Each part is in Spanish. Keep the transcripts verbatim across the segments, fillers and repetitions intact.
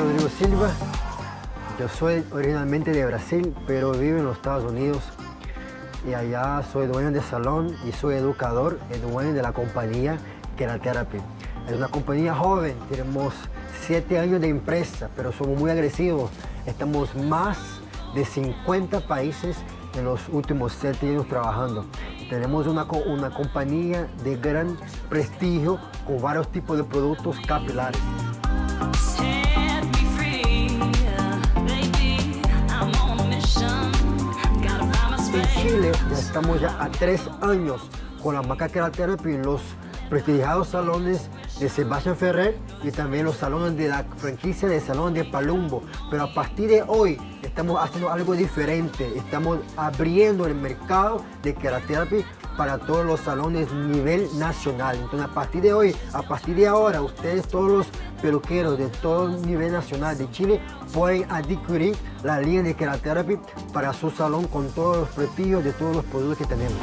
Rodrigo Silva, yo soy originalmente de Brasil, pero vivo en los Estados Unidos y allá soy dueño de salón y soy educador y dueño de la compañía Keratherapy. Es una compañía joven, tenemos siete años de empresa, pero somos muy agresivos. Estamos más de cincuenta países en los últimos siete años trabajando. Tenemos una, una compañía de gran prestigio con varios tipos de productos capilares. En Chile ya estamos ya a tres años con la marca Keratherapy en los prestigiados salones de Sebastián Ferrer y también los salones de la franquicia del Salón de Palumbo. Pero a partir de hoy estamos haciendo algo diferente, estamos abriendo el mercado de Keratherapy para todos los salones nivel nacional. Entonces a partir de hoy, a partir de ahora, ustedes todos los peluqueros de todo nivel nacional de Chile pueden adquirir la línea de Keratherapy para su salón con todos los prestigios de todos los productos que tenemos.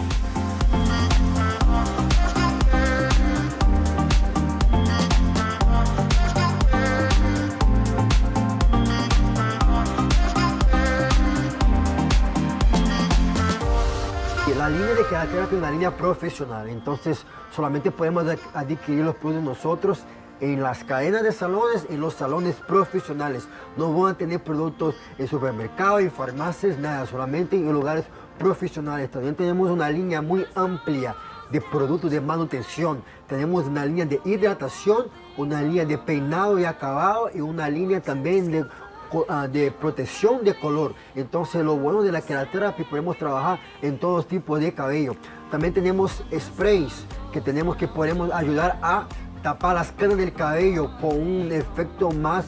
La línea de Keratherapy es una línea profesional, entonces solamente podemos adquirir los productos nosotros en las cadenas de salones, en los salones profesionales. No van a tener productos en supermercados, en farmacias, nada, solamente en lugares profesionales. También tenemos una línea muy amplia de productos de manutención. Tenemos una línea de hidratación, una línea de peinado y acabado y una línea también de de protección de color. Entonces lo bueno de la Keratherapy, podemos trabajar en todos tipos de cabello. También tenemos sprays que tenemos que podemos ayudar a tapar las canas del cabello con un efecto más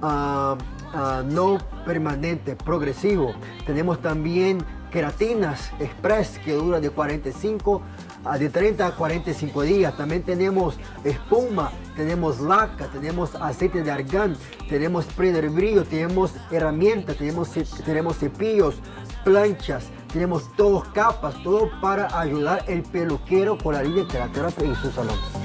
uh, uh, no permanente, progresivo. Tenemos también queratinas express que dura de cuarenta y cinco de treinta a cuarenta y cinco días. También tenemos espuma, tenemos laca, tenemos aceite de argán, tenemos spray de brillo, tenemos herramientas, tenemos, tenemos cepillos, planchas, tenemos todas capas, todo para ayudar el peluquero con la línea Keratherapy en su salón.